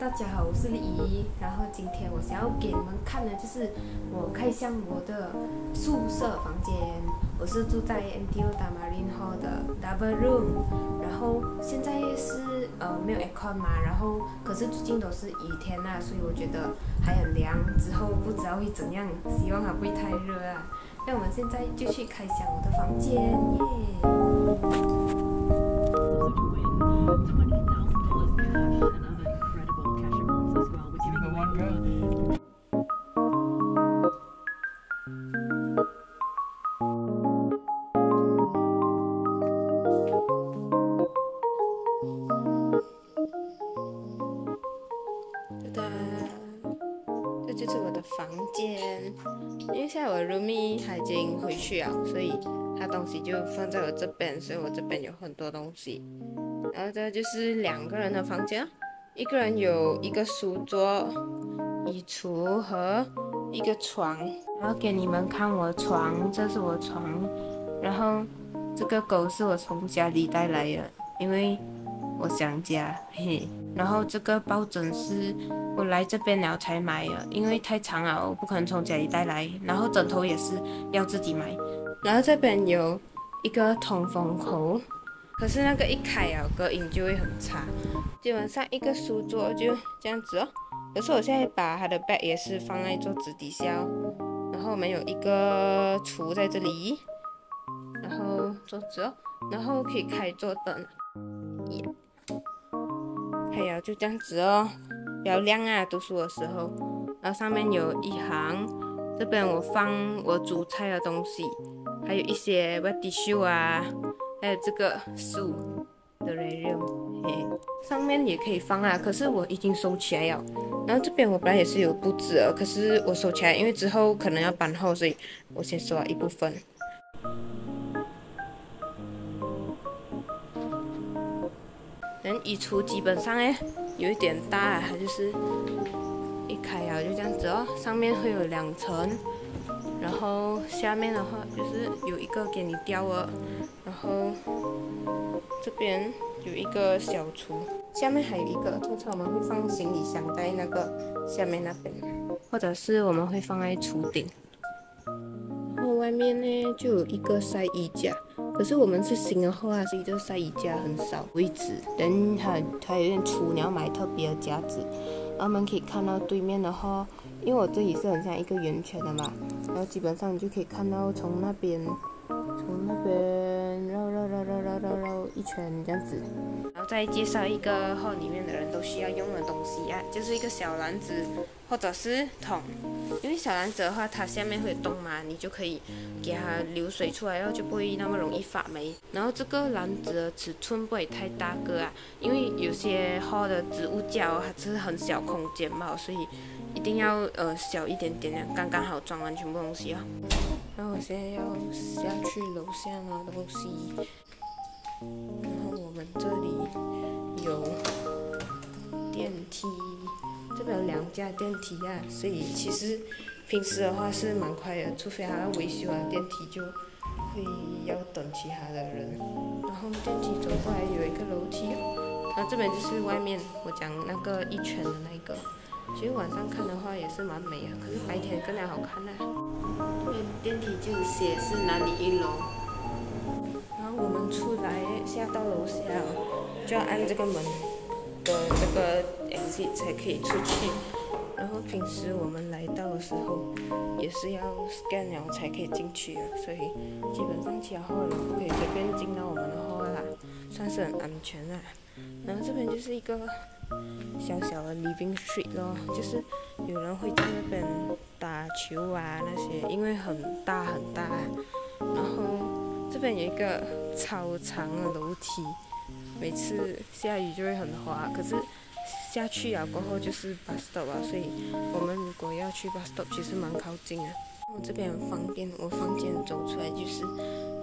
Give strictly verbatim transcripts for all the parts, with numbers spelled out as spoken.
大家好，我是丽怡。然后今天我想要给你们看的就是我开箱我的宿舍房间。我是住在 M T O Tamarind Hall 的 double room， 然后现在是呃没有 aircon 嘛，然后可是最近都是雨天啊，所以我觉得还很凉。之后不知道会怎样，希望它不会太热啊。那我们现在就去开箱我的房间，耶！ 就是我的房间，因为现在我 Rumi 他已经回去了，所以他东西就放在我这边，所以我这边有很多东西。然后这就是两个人的房间，一个人有一个书桌、衣橱和一个床。然后给你们看我床，这是我床。然后这个狗是我从家里带来的，因为我想家，嘿。然后这个抱枕是。 我来这边了才买的，因为太长了，我不可能从家里带来。然后枕头也是要自己买。然后这边有一个通风口，可是那个一开啊，隔音就会很差。基本上一个书桌就这样子哦。可是我现在把它的 bag 也是放在桌子底下、哦，然后我们有一个橱在这里，然后桌子哦，然后可以开桌灯，耶、yeah ，还有就这样子哦。 比较亮啊，读书的时候，然后上面有一行，这边我放我煮菜的东西，还有一些 wet tissue 啊，还有这个树的 terrarium， 嘿，上面也可以放啊，可是我已经收起来了。然后这边我本来也是有布置的，可是我收起来，因为之后可能要搬后，所以我先收了一部分。 衣橱基本上哎，有一点大，它就是一开啊就这样子哦，上面会有两层，然后下面的话就是有一个给你吊了，然后这边有一个小橱，下面还有一个，通常我们会放行李箱在那个下面那边，或者是我们会放在橱顶。然后外面呢就有一个晒衣架。 可是我们是新的话，所以就晒衣架很少位置，人还还有点粗，你要买特别的夹子。然后我们可以看到对面的话，因为我这里是很像一个圆圈的嘛，然后基本上你就可以看到从那边，从那边绕绕绕绕绕绕绕一圈这样子。然后再介绍一个后里面的人都需要用的东西啊，就是一个小篮子或者是桶。 因为小篮子的话，它下面会有洞嘛，你就可以给它流水出来，然后就不会那么容易发霉。然后这个篮子的尺寸不会太大个啊，因为有些hall的植物架哦，它是很小空间嘛，所以一定要呃小一点点的，刚刚好装完全部东西哦。然后我现在要下去楼下拿东西，然后我们这里有电梯。 这边有两架电梯啊，所以其实平时的话是蛮快的，除非它要维修啊，电梯就会要等其他的人。然后电梯走过来有一个楼梯，然后这边就是外面我讲那个一圈的那个，其实晚上看的话也是蛮美啊，可是白天更加好看啊。这边电梯就写是哪里一楼，然后我们出来下到楼下就要按这个门。 的这个 exit 才可以出去，然后平时我们来到的时候也是要 scan 了才可以进去的，所以基本上其他hall人不可以随便进到我们的hall啦，算是很安全啦。然后这边就是一个小小的 living street 咯，就是有人会在那边打球啊那些，因为很大很大。然后这边有一个超长的楼梯。 每次下雨就会很滑，可是下去了过后就是 bus stop 啊，所以我们如果要去 bus stop， 其实蛮靠近的。我这边很方便，我房间走出来就是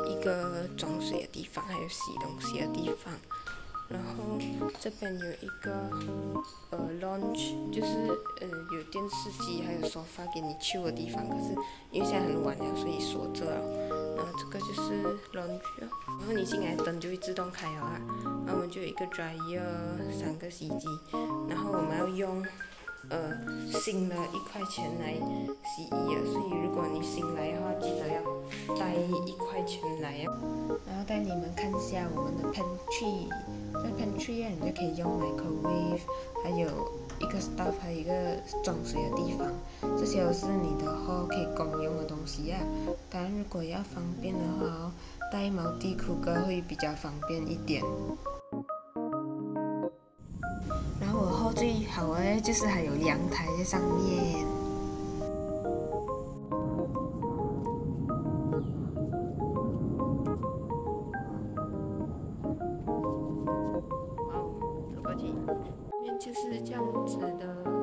一个装水的地方，还有洗东西的地方。然后这边有一个呃 lounge， 就是呃有电视机还有sofa给你chill的地方，可是因为现在很晚了，所以锁着了。然后这个就是 lounge， 然后你进来灯就会自动开了啊。然后我们就有一个 dryer 三个洗衣机，然后我们要用呃新的一块钱来洗衣啊，所以如果你新来的话，记得要带一块钱来啊。然后带你们看一下我们的 pantry， 在 pantry 你就可以用 microwave， 还有一个 stove， 还有一个装水的地方，这些都是你的后可以公用的东西啊。当然，如果要方便的话哦，带毛地酷哥会比较方便一点。 最好哎，就是还有阳台在上面。哇哦，走过去，后面就是这样子的。